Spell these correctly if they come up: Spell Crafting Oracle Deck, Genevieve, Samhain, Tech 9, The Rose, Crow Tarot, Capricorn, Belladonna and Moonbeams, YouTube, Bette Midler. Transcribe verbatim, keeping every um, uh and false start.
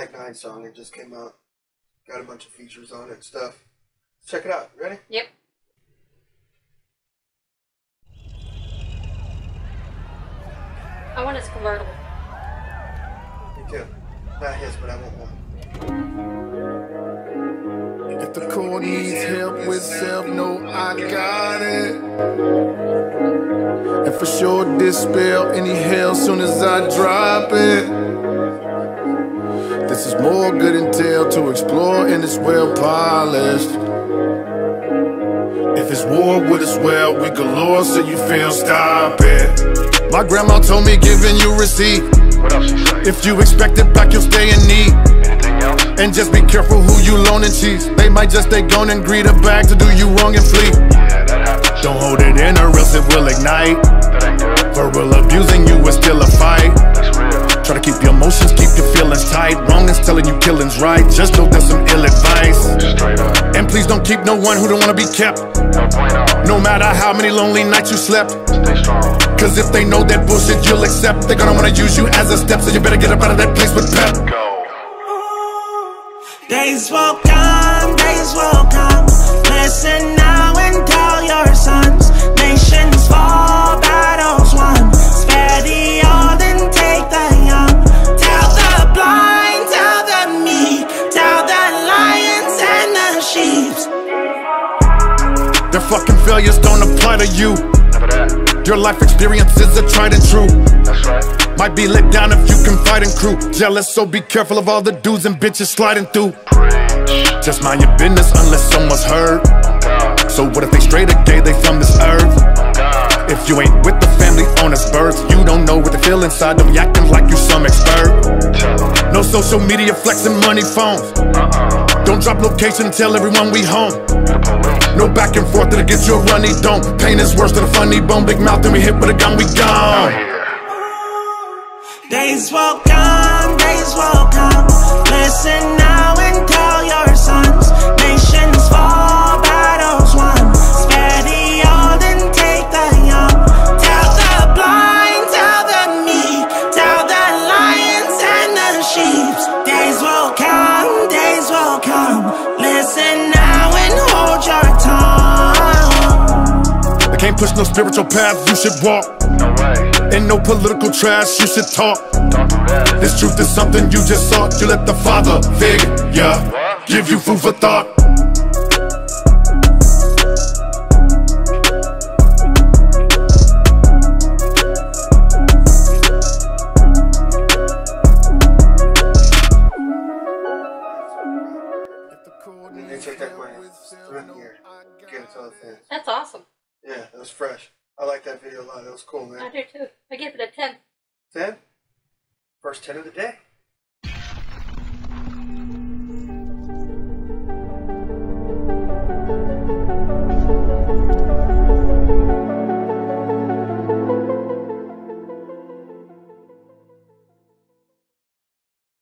Tech nine song. It just came out. Got a bunch of features on it and stuff. Check it out. Ready? Yep. I want his convertible. Me too. Not his, but I want one. If the court needs help with self, no, I got it. And for sure dispel any hell soon as I drop it. This is more good intel to explore, and it's well polished. If it's war with us, well, we galore, so you feel stop it. My grandma told me giving you receipt. What else you say? If you expect it back, you'll stay in need. Anything else? And just be careful who you loan and cheats. They might just stay gone and greet a bag to do you wrong and flee. Yeah, that happens. Don't hold it in or else it will ignite. That ain't good. For real, abusing you is still a fight. That's real. Try to keep your emotions, keep your feelings tight. Wrong is telling you killing's right. Just know that's some ill advice. Straight up. And please don't keep no one who don't want to be kept. No point out. No matter how many lonely nights you slept. Stay strong. Cause if they know that bullshit you'll accept, they're gonna wanna use you as a step. So you better get up out of that place with pep. Go. Days will come, days will come. Listen now and tell your sons. Nations fall, battles won. Spare the old and take the young. Tell the blind, tell the meek, tell the lions and the sheep. Their fucking failures don't apply to you. Never that. Your life experience is a tried and true. That's right. Might be let down if you confide in crew. Jealous, so be careful of all the dudes and bitches sliding through. Preach. Just mind your business unless someone's hurt. Oh, so what if they straight or gay, they from this earth? Oh, God. If you ain't with the family on its birth, you don't know what they feel inside them, acting like you some expert. Tell. No social media flexing money phones. Uh-uh. Don't drop location, tell everyone we home. No back and forth, that'll get you a runny dome. Pain is worse than a funny bone. Big mouth, then we hit with a gun, we gone. Days will come, days will come. Listen now and tell your sons. Nations fall, battles won. Spare the old and take the young. Tell the blind, tell the meek, tell the lions and the sheep. Days will come, days will come. Listen now and hold your tongue. They can't push no spiritual path you should walk. No way. And no political trash you should talk. Don't do that. This truth is something you just sought. You let the Father figure give you food for thought. That's awesome. Yeah, that was fresh. I like that video a lot. That was cool, man. I do too. I give it a ten. ten? First ten of the day.